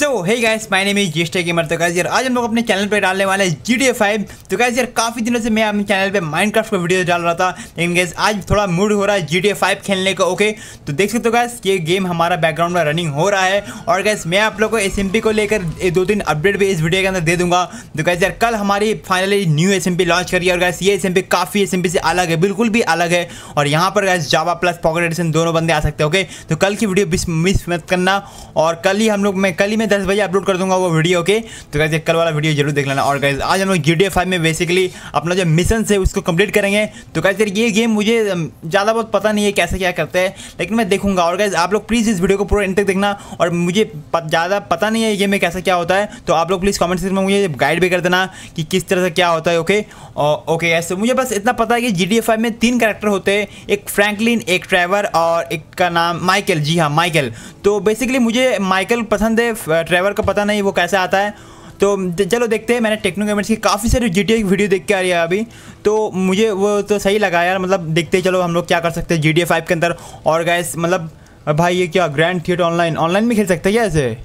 So hey guys my name is techno gamer. तो guys यार आज हम लोग अपने चैनल पे डालने वाले हैं GTA 5। तो गाइस यार काफ़ी दिनों से मैं अपने चैनल पे माइनक्राफ्ट का वीडियो डाल रहा था, लेकिन गाइस आज थोड़ा मूड हो रहा है GTA 5 खेलने का। ओके तो देख सकते हो गाइस ये गेम हमारा बैकग्राउंड में रनिंग हो रहा है। और गाइस मैं आप लोग को SMP को लेकर 2-3 अपडेट भी इस वीडियो के अंदर दे दूँगा। तो गाइस यार कल हमारी फाइनली न्यू SMP लॉन्च करी है। और गाइस ये SMP काफ़ी SMP से अलग है, बिल्कुल भी अलग है। और यहाँ पर guys Java plus pocket edition दोनों बंदे आ सकते हैं। ओके तो कल की वीडियो मिस मत करना। और कल ही मैं 10 बजे अपलोड कर दूंगा वो वीडियो। ओके तो गाइस कल वाला वीडियो जरूर देख लेना। और गाइस आज हम लोग GTA 5 में बेसिकली अपना जो मिशन है उसको कंप्लीट करेंगे। तो गाइस ये गेम मुझे ज़्यादा बहुत पता नहीं है कैसे क्या करते हैं, लेकिन मैं देखूंगा। और गाइस आप लोग प्लीज़ इस वीडियो को पूरा एंड तक देखना। और मुझे ज़्यादा पता नहीं है ये गेम में कैसा क्या होता है, तो आप लोग प्लीज़ कमेंट सेक्शन में मुझे गाइड भी कर देना कि किस तरह से क्या होता है। ओके ओके गाइस मुझे बस इतना पता है कि GTA 5 में 3 कैरेक्टर होते हैं, एक फ्रैंकलिन, एक ट्रेवर और एक का नाम माइकल। जी हाँ माइकल। तो बेसिकली मुझे माइकल पसंद है, ट्रेवर का पता नहीं वो कैसे आता है। तो चलो देखते हैं। मैंने टेक्नो गेमर्स की काफ़ी सारी GTA की वीडियो देख के आ रही है अभी, तो मुझे वो तो सही लगा यार। मतलब देखते हैं चलो हम लोग क्या कर सकते हैं GTA 5 के अंदर। और गाइस मतलब भाई ये क्या ग्रैंड थेफ्ट ऑनलाइन में खेल सकते हैं क्या ऐसे?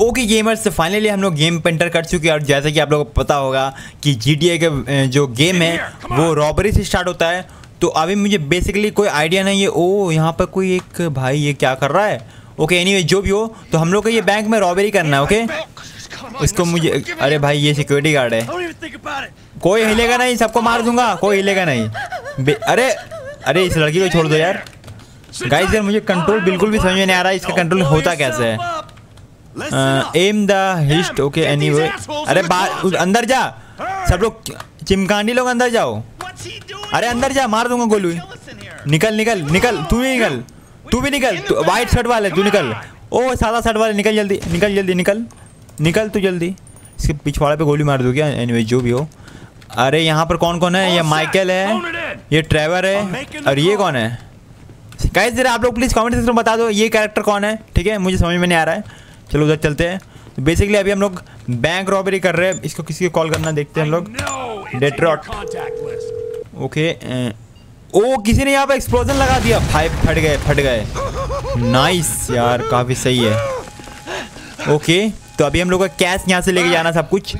ओके गेमर्स फाइनली हम लोग गेम पे एंटर कर चुके हैं। और जैसे कि आप लोगों को पता होगा कि GTA का जो गेम है वो रॉबरी से स्टार्ट होता है। तो अभी मुझे बेसिकली कोई आइडिया नहीं है। ओ यहाँ पर कोई एक भाई ये क्या कर रहा है। ओके एनीवे जो भी हो, तो हम लोग को ये बैंक में रॉबरी करना है। ओके इसको मुझे अरे भाई ये सिक्योरिटी गार्ड है, कोई हिलेगा नहीं, सबको मार दूंगा, कोई हिलेगा नहीं। अरे अरे इस लड़की को छोड़ दो यार। गाइस यार मुझे कंट्रोल बिल्कुल भी समझ में नहीं आ रहा है, इसका कंट्रोल होता कैसे है। Am the hist. Okay anyway अरे बाहर अंदर जा सब लोग, चिमकांडी लोग अंदर जाओ। अरे अंदर जा, मार दूंगा गोलू। निकल निकल निकल, तू भी निकल, वाइट शर्ट वाले तू निकल। ओ सादा शर्ट वाले निकल जल्दी, निकल तू जल्दी। इसके पिछवाड़े पे गोली मार दो क्या? एनीवे जो भी हो। अरे यहाँ पर कौन कौन है? ये माइकल है, ये ट्रेवर है, और ये कौन है? गाइस जरा आप लोग प्लीज़ कमेंट सेक्शन में बता दो ये कैरेक्टर कौन है। ठीक है मुझे समझ में नहीं आ रहा है, चलो उधर चलते हैं। तो बेसिकली अभी हम लोग बैंक रॉबरी कर रहे हैं। इसको किसी को कॉल करना, देखते हैं हम लोग। डेट्रॉट। ओके ओ किसी ने यहाँ पे एक्सप्लोजन लगा दिया भाई, फट गए। नाइस यार काफ़ी सही है। ओके तो अभी हम लोग का कैश यहाँ से लेके जाना, सब कुछ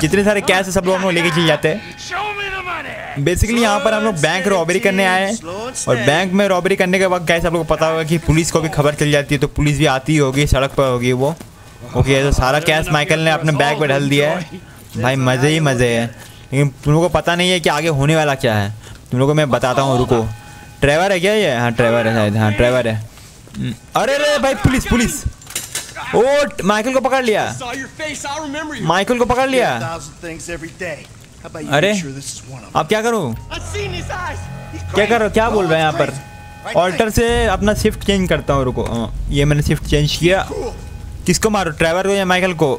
जितने सारे कैश है सब लोग हम लोग लेके चले जाते हैं। बेसिकली यहाँ पर हम लोग बैंक रॉबरी करने आए हैं। और बैंक में रॉबरी करने के बाद कैश आप लोग को पता होगा कि पुलिस को भी खबर चल जाती है, तो पुलिस भी आती होगी, सड़क पर होगी वो। ओके तो सारा कैश माइकल ने अपने बैग में ढल दिया है। भाई मज़े ही मज़े है, लेकिन तुम लोगों को पता नहीं है कि आगे होने वाला क्या है। तुम लोगों को मैं बताता हूँ, रुको। ट्रेवर है क्या ये? हाँ ट्रेवर है शायद, हाँ ट्रेवर है। अरे अरे भाई पुलिस पुलिस। ओ माइकल को पकड़ लिया, माइकल को पकड़ लिया। अरे अब क्या करूँ, क्या बोल रहे हैं यहाँ पर? ऑल्टर से अपना शिफ्ट चेंज करता हूँ, रुको। ये मैंने शिफ्ट चेंज किया। किसको मारो, ट्रेवर को या माइकल को?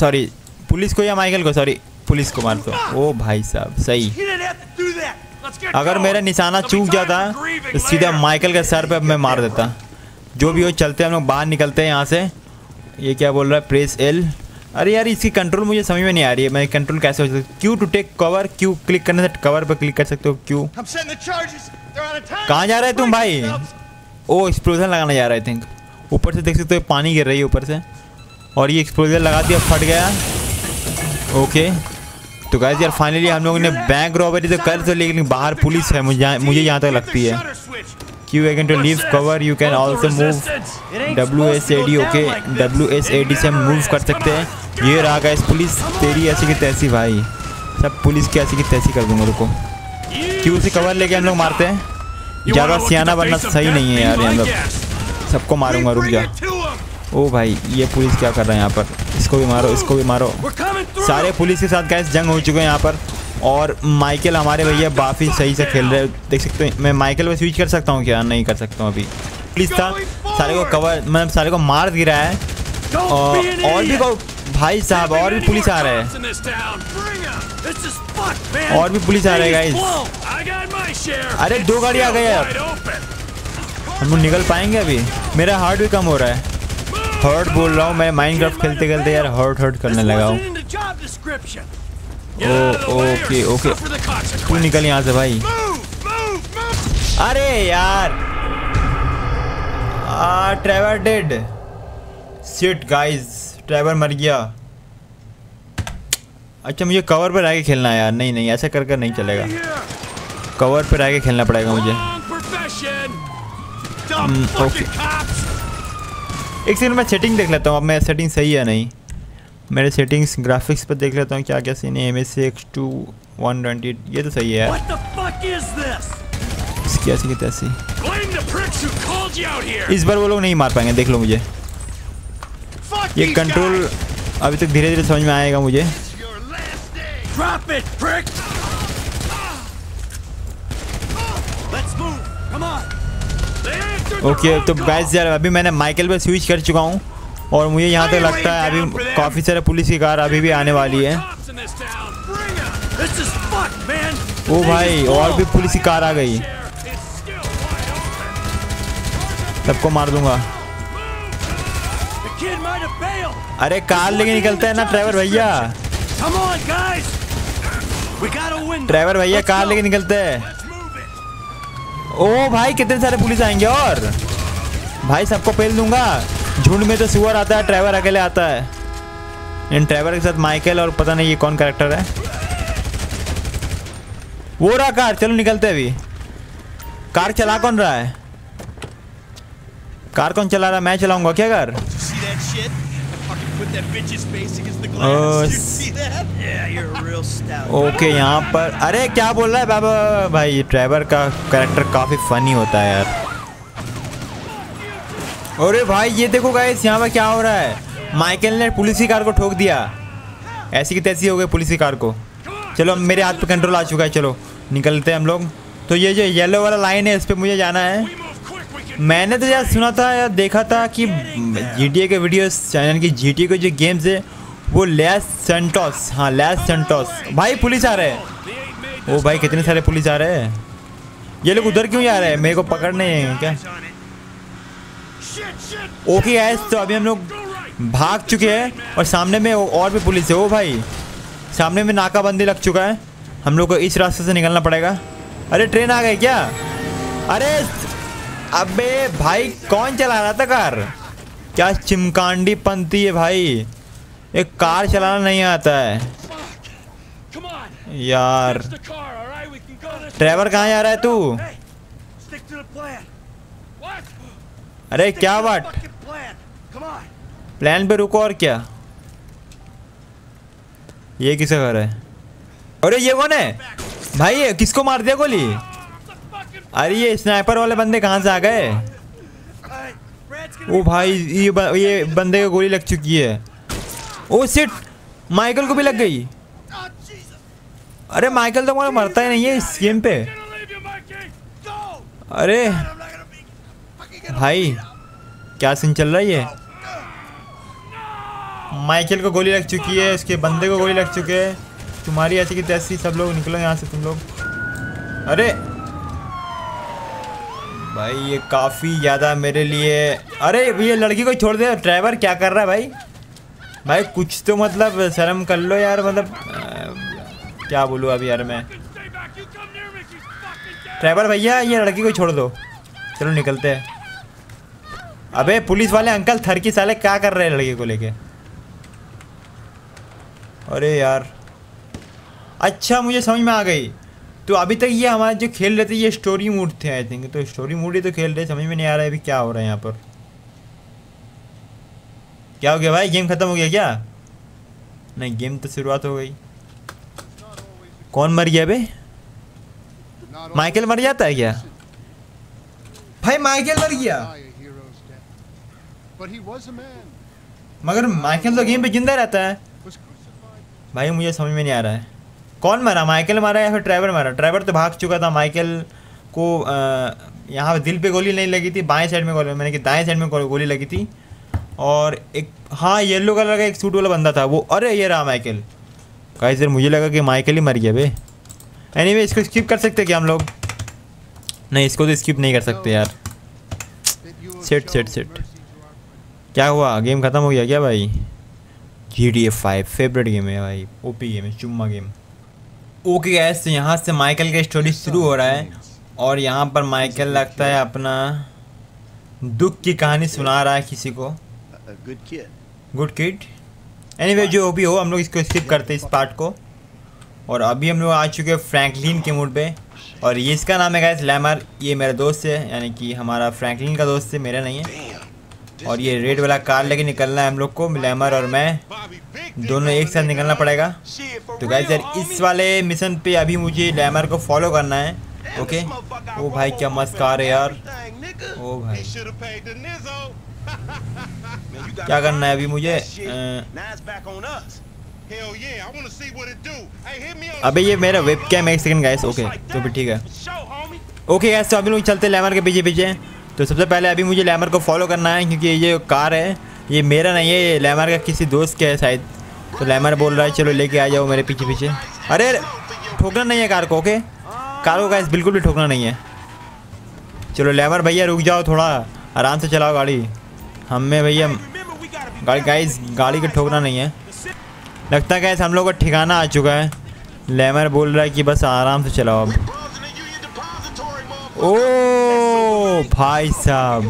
सॉरी पुलिस को या माइकल को? सॉरी पुलिस को मार दो। ओ भाई साहब सही। अगर मेरा निशाना चूक जाता तो सीधा माइकल के सर पे मैं मार देता। जो भी हो चलते हम लोग बाहर, निकलते हैं यहाँ से। ये क्या बोल रहा है? Press L। अरे यार इसकी कंट्रोल मुझे समझ में नहीं आ रही है, मैं कंट्रोल कैसे हो सकता। Q to take cover, Q click करने से कवर पर क्लिक कर सकते हो। Q कहाँ जा रहे तुम भाई? ओ एक्सप्लोजन लगाना जा रहा है आई थिंक। ऊपर से देख सकते हो पानी गिर रही है ऊपर से, और ये एक्सप्लोजन लगा दिया, फट गया। ओके तो गाइस यार फाइनली हम लोगों ने बैंक रॉबरी तो कर तो, लेकिन बाहर पुलिस है मुझे यहाँ तक लगती है। Q again to leave cover, you can also move WSAD। Okay WSAD से हम मूव कर सकते हैं। ये रहा गाइस पुलिस, तेरी ऐसी की तैसी भाई, सब पुलिस की ऐसी की तैसी कर दूंगा। रुको क्यू से कवर लेके हम लोग मारते हैं। ज़्यादा सियाना बनना सही नहीं है यार, हम लोग सबको मारूंगा, रुक जा। ओ भाई ये पुलिस क्या कर रहा है यहाँ पर? इसको भी मारो, इसको भी मारो। सारे पुलिस के साथ गाइस जंग हो चुके हैं यहाँ पर। और माइकल हमारे भैया काफ़ी सही से खेल रहे हैं, देख सकते हो। मैं माइकल में स्विच कर सकता हूँ क्या? नहीं कर सकता हूँ। अभी पुलिस था, सारे को कवर मतलब सारे को मार गिरा है। और भी भाई साहब और भी पुलिस आ रहे हैं, और भी पुलिस आ रहे हैं गाइस। अरे 2 गाड़ी आ गई यार। हम लोग निकल पाएंगे अभी? मेरा हार्ट भी कम हो रहा है, हर्ट बोल रहा हूँ मैं। माइनक्राफ्ट खेलते खेलते यार हर्ट करने लगा हूँ। ओके ओके तू निकल यहाँ से भाई। अरे यार Trevor dead. Shit guys, Trevor मर गया। अच्छा मुझे कवर पर आके खेलना है यार। नहीं नहीं ऐसा कर नहीं चलेगा, कवर पर आके खेलना पड़ेगा मुझे। ओके एक सेकंड मैं सेटिंग देख लेता हूँ, अब मैं सेटिंग सही है नहीं। मेरे सेटिंग्स ग्राफिक्स पर देख लेता हूँ क्या क्या सीन है। MSX 128 ये तो सही है यार। इस बार वो लोग नहीं मार पाएंगे, देख लो मुझे। ये कंट्रोल अभी तक धीरे धीरे समझ में आएगा मुझे। ओके तो गाइस यार अभी मैंने माइकल पे स्विच कर चुका हूँ और मुझे यहाँ तक लगता है अभी काफ़ी सारे पुलिस की कार अभी भी आने वाली है। ओ भाई और भी पुलिस की कार आ गई, सबको मार दूंगा। अरे कार लेके निकलता है ना ट्रेवर भैया, ट्रेवर भैया कार लेके निकलते हैं। ओ भाई कितने सारे पुलिस आएंगे और भाई सबको पेल दूंगा। झुंड में तो सुअर आता है, ट्रेवर अकेले आता है। इन ट्रेवर के साथ माइकल और पता नहीं ये कौन कैरेक्टर है। वो रहा कार, चलो निकलते हैं। अभी कार चला कौन रहा है? कार कौन चला रहा है? मैं चलाऊंगा क्या कार? ओके यहाँ पर अरे क्या बोल रहा है बाबा भाई। ड्राइवर का कैरेक्टर काफ़ी फनी होता है यार। अरे भाई ये देखो गाइस यहाँ पर क्या हो रहा है। माइकल ने पुलिस की कार को ठोक दिया, ऐसी की तैसी हो गई पुलिस की कार को। चलो मेरे हाथ पे कंट्रोल आ चुका है, चलो निकलते हैं हम लोग। तो ये जो येलो वाला लाइन है इस पर मुझे जाना है। मैंने तो यार सुना था या देखा था कि GTA के वीडियोस चैनल की GTA के जो गेम्स है वो लॉस सैंटोस, हाँ लॉस सैंटोस। भाई पुलिस आ रहे हैं, ओ भाई कितने सारे पुलिस आ रहे हैं। ये लोग उधर क्यों जा रहे हैं, मेरे को पकड़ने हैं क्या? ओके गाइस तो अभी हम लोग भाग चुके हैं और सामने में और भी पुलिस है। ओ भाई सामने में नाकाबंदी लग चुका है, हम लोग को इस रास्ते से निकलना पड़ेगा। अरे ट्रेन आ गई क्या? अरे अबे भाई कौन चला रहा था कार? क्या चिमकांडी पंती है भाई, एक कार चलाना नहीं आता है यार। ड्राइवर कहाँ जा रहा है तू? अरे क्या बात, प्लान पे रुको। और क्या ये किसे घर है? अरे ये कौन है भाई, ये किसको मार दिया गोली? अरे ये स्नाइपर वाले बंदे कहाँ से आ गए? ओ भाई ये बंदे को गोली लग चुकी है। ओ शिट माइकल को भी लग गई। अरे माइकल तो हमारा मरता ही नहीं है इस गेम पे। अरे भाई क्या सीन चल रहा है ये? माइकल को गोली लग चुकी है, उसके बंदे को गोली लग चुकी है। तुम्हारी ऐसी की तैसी, सब लोग निकलो यहाँ से तुम लोग। अरे भाई ये काफ़ी ज़्यादा मेरे लिए। अरे ये लड़की को छोड़ दे, ड्राइवर क्या कर रहा है भाई? भाई कुछ तो मतलब शर्म कर लो यार, मतलब क्या बोलूँ अभी यार मैं। ड्राइवर भैया ये लड़की को छोड़ दो, चलो निकलते हैं। अबे पुलिस वाले अंकल थरकी साले क्या कर रहे हैं लड़की को लेके? अरे यार अच्छा मुझे समझ में आ गई। तो अभी तक ये हमारे जो खेल रहे थे ये स्टोरी मूड थे आई थिंक, तो स्टोरी मूड ही तो खेल रहे। समझ में नहीं आ रहा है अभी क्या हो रहा है यहाँ पर। क्या हो गया भाई, गेम खत्म हो गया क्या? नहीं गेम तो शुरुआत हो गई। कौन मर गया बे? माइकल मर जाता है क्या भाई? माइकल मर गया मगर माइकल तो गेम पे जिंदा रहता है भाई। मुझे समझ में नहीं आ रहा है कौन मरा, माइकल मारा या फिर ड्राइवर मारा? ड्राइवर तो भाग चुका था। माइकल को यहाँ दिल पे गोली नहीं लगी थी, बाएं साइड में गोली, मैंने कि दाएं साइड में गोली लगी थी। और एक हाँ येलो कलर का एक सूट वाला बंदा था वो। अरे ये रहा माइकल। गाइस सर मुझे लगा कि माइकल ही मर गया बे। एनीवे इसको स्किप कर सकते क्या हम लोग? नहीं इसको तो स्किप नहीं कर सकते यार। सेट सेट सेट क्या हुआ, गेम ख़त्म हो गया क्या भाई? GTA 5 फेवरेट गेम है भाई, OP गेम है, चुम्मा गेम। ओके गाइस तो यहाँ से माइकल का स्टोरी शुरू हो रहा है और यहाँ पर माइकल लगता है अपना दुख की कहानी सुना रहा है किसी को। a good kid. Good kid. Anyway, जो भी हो हम लोग इसको स्किप करते हैं इस पार्ट को. और अभी हम लोग आ चुके हैं फ्रैंकलिन के मूड पे. और ये इसका नाम है गाइस लैमार. ये मेरा दोस्त है, यानी कि हमारा फ्रैंकलिन का दोस्त है, मेरा नहीं है. और ये रेड वाला कार लेके निकलना है हम लोग को. लैमार और मैं दोनों एक साथ निकलना पड़ेगा. तो गाइस यार इस वाले मिशन पे अभी मुझे लैमार को फॉलो करना है. ओके. ओ भाई क्या मस्त कार है यार. ओ भाई क्या करना है अभी मुझे. अबे ये मेरा वेबकैम है. एक सेकंड गाइस. ओके तो फिर ठीक है. ओके गाइस तो अभी लोग चलते हैं लैमार के पीछे पीछे. तो सबसे पहले अभी मुझे लैमार को फॉलो करना है क्योंकि ये कार है ये मेरा नहीं है, ये लैमार का किसी दोस्त का है शायद. तो लैमार बोल रहा है चलो लेके आ जाओ मेरे पीछे पीछे. अरे ठोकना नहीं है कार को. ओके कार को गाइस बिल्कुल भी ठोकना नहीं है. चलो लैमार भैया रुक जाओ, थोड़ा आराम से चलाओ गाड़ी. हमें भैया गाड़ी को ठोकना नहीं है. लगता है गाइस हम लोग का ठिकाना आ चुका है. लैमार बोल रहा है कि बस आराम से चलाओ अब. ओ भाई साहब.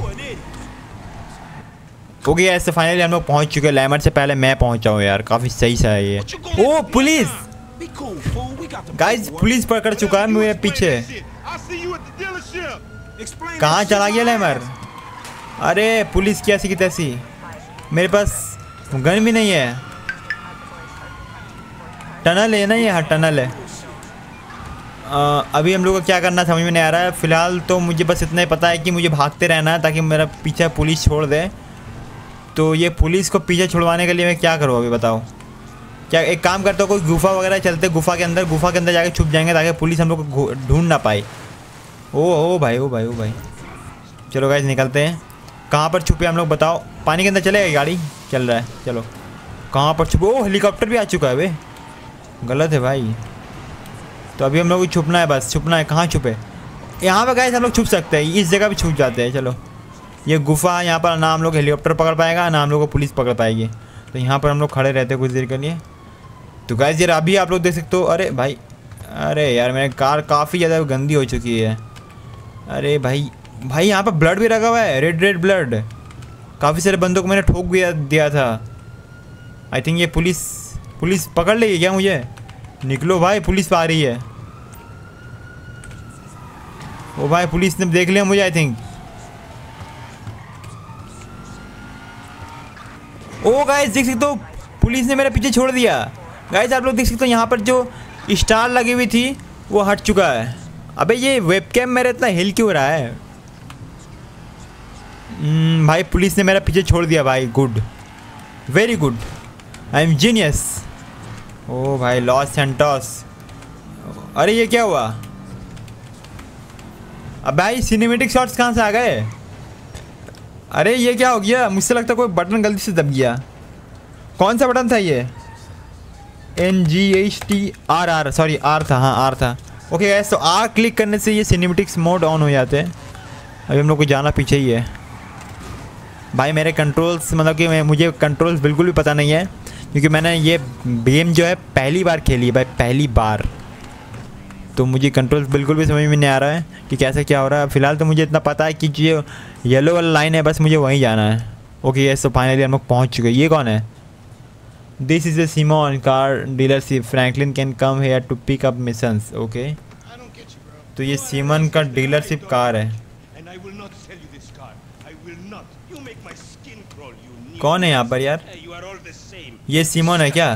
ओके गाइस तो फाइनली हम लोग पहुंच चुके हैं. लैमार से पहले मैं पहुंचा हूं यार. काफ़ी सही सा है ये. ओ पुलिस गाइस पुलिस पकड़ चुका है मेरे पीछे. कहाँ चला गया लैमार. अरे पुलिस कैसी की तैसी. मेरे पास गन भी नहीं है. टनल है ना ये. हाँ टनल है. अभी हम लोग को क्या करना समझ में नहीं आ रहा है. फ़िलहाल तो मुझे बस इतना ही पता है कि मुझे भागते रहना है ताकि मेरा पीछा पुलिस छोड़ दे. तो ये पुलिस को पीछे छुड़वाने के लिए मैं क्या करूँ अभी बताओ. क्या एक काम करता हूँ कोई गुफा वगैरह चलते. गुफा के अंदर जाके छुप जाएंगे ताकि पुलिस हम लोग को ढूंढ ना पाए. ओ भाई चलो गाइस निकलते हैं. कहाँ पर छुपे हम लोग बताओ. पानी के अंदर चलेगा गाड़ी चल रहा है. चलो कहाँ पर छुपे. ओ हेलीकॉप्टर भी आ चुका है. वे गलत है भाई. तो अभी हम लोग को छुपना है बस. छुपना है. कहाँ छुपे. यहाँ पर गाइस हम लोग छुप सकते हैं. इस जगह भी छुप जाते हैं. चलो ये गुफा है. यहाँ पर ना हम लोग हेलीकॉप्टर पकड़ पाएगा ना हम लोग को पुलिस पकड़ पाएगी. तो यहाँ पर हम लोग खड़े रहते हैं कुछ देर के लिए. तो गाइस यार अभी आप लोग देख सकते हो. अरे भाई अरे यार मेरी कार काफ़ी ज़्यादा गंदी हो चुकी है. अरे भाई भाई यहाँ पर ब्लड भी रखा हुआ है. Red blood. काफ़ी सारे बंदों को मैंने ठोक भी दिया था. आई थिंक ये पुलिस पकड़ लेगी क्या मुझे. निकलो भाई पुलिस आ रही है. ओ भाई पुलिस ने देख लिया मुझे आई थिंक. ओ गाइस देख सकते हो पुलिस ने मेरे पीछे छोड़ दिया. गाइस आप लोग देख सकते हो यहाँ पर जो स्टार लगी हुई थी वो हट चुका है. अबे ये वेबकैम मेरा इतना हिल क्यों रहा है. भाई पुलिस ने मेरा पीछे छोड़ दिया भाई. Good very good I am genius. ओ भाई लॉस सेंटोस. अरे ये क्या हुआ. अब भाई सिनेमेटिक शॉट्स कहाँ से आ गए. अरे ये क्या हो गया. मुझसे लगता कोई बटन गलती से दब गया. कौन सा बटन था ये. NGHTRR सॉरी R था. हाँ R था. ओके गाइस तो R क्लिक करने से ये सिनेमेटिक्स मोड ऑन हो जाते हैं. अभी हम लोग को जाना पीछे ही है. भाई मेरे कंट्रोल्स मतलब कि मुझे कंट्रोल्स बिल्कुल भी पता नहीं है क्योंकि मैंने ये गेम जो है पहली बार खेली है भाई. पहली बार तो मुझे कंट्रोल्स बिल्कुल भी समझ में नहीं आ रहा है कि कैसे क्या हो रहा है. फ़िलहाल तो मुझे इतना पता है कि जो येलो वाला लाइन है बस मुझे वहीं जाना है. ओके गाइस तो फाइनली हम लोग पहुँच चुके हैं. ये कौन है. This is a Simeon car dealership. Franklin can come here to pick up missions. Okay तो ये सिमॉन का डीलरशिप कार है. कौन है यहाँ पर यार. ये सिमॉन है क्या.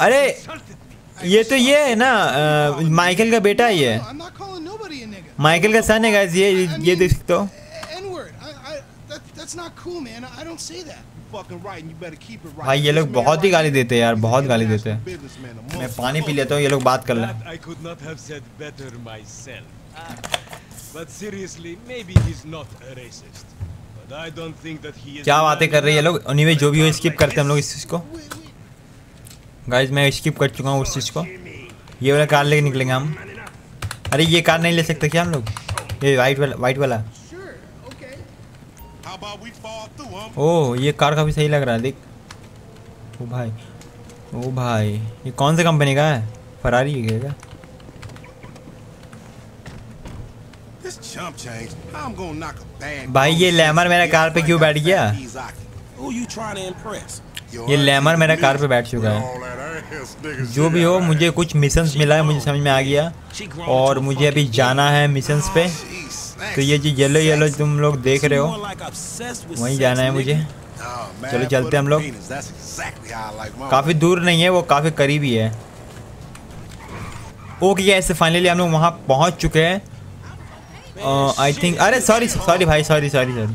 अरे ये तो ये है ना माइकल का बेटा ही है. माइकल का सन है गाइस. ये देख सकते हो. भाई ये लोग बहुत ही गाली देते हैं यार. बहुत गाली देते हैं. मैं पानी पी लेता हूँ. ये लोग बात कर रहे हैं. क्या बातें कर रही है लोग. एनीवे जो भी हो स्किप करते हैं हम लोग इस चीज़ को. गाइस मैं स्किप कर चुका हूँ उस चीज़ को. ये वाला कार लेके निकलेंगे हम. अरे ये कार नहीं ले सकते क्या हम लोग. ये वाइट वाला ओह ये कार काफ़ी सही लग रहा है. देख ओ भाई ये कौन से कंपनी का है. फरारी है क्या. भाई ये लैमार मेरा कार पे क्यों बैठ गया. ये लैमर मेरा कार पे बैठ चुका है। जो भी हो, मुझे कुछ मिशंस मिला है, मुझे समझ में आ गया और मुझे अभी जाना है मिशंस पे। तो ये जो येलो येलो तुम लोग देख रहे हो वहीं जाना है मुझे। चलो चलते हैं हम लोग, काफ़ी दूर नहीं है वो, काफ़ी करीब ही है। ओके गाइस, फाइनली हम लोग वहाँ पहुँच चुके हैं आई थिंक। अरे सॉरी सॉरी भाई, sorry sorry sorry,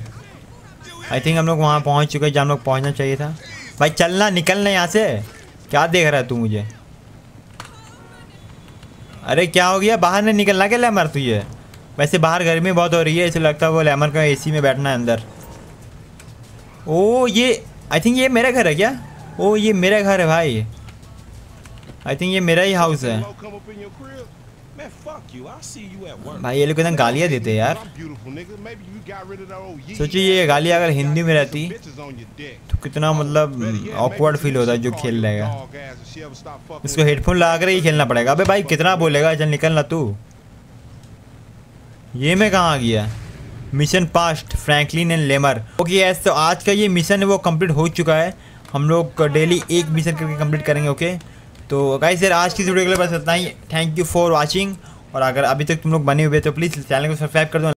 I think हम लोग वहाँ पहुँच चुके हैं जहाँ हम लोग पहुँचना चाहिए था। भाई चलना, निकलना यहाँ से। क्या देख रहा है तू मुझे? अरे क्या हो गया, बाहर नहीं निकलना क्या लैमर तुझे? वैसे बाहर गर्मी बहुत हो रही है, इसलिए लगता है वो लैमर का एसी में बैठना है अंदर। ओ ये आई थिंक ये मेरा घर है क्या? ओ ये मेरा घर है भाई, आई थिंक ये मेरा ही हाउस है। भाई ये लोग एकदम गालियाँ देते हैं यार। सोचिए ये गालियाँ अगर हिंदी में रहती तो कितना मतलब ऑकवर्ड फील होता है जो खेल रहेगा। इसको हेडफोन लगा कर ही खेलना पड़ेगा। अबे भाई कितना बोलेगा, चल निकलना तू। ये मैं कहाँ आ गया? Mission passed, Franklin and Lamar. Okay yes, तो आज का ये मिशन है वो कंप्लीट हो चुका है। हम लोग डेली एक मिशन करके कंप्लीट करेंगे। ओके तो गाइस यार आज की वीडियो के लिए बस इतना ही। Thank you for watching. और अगर अभी तक तुम लोग बने हुए तो प्लीज़ चैनल को सब्सक्राइब कर दो।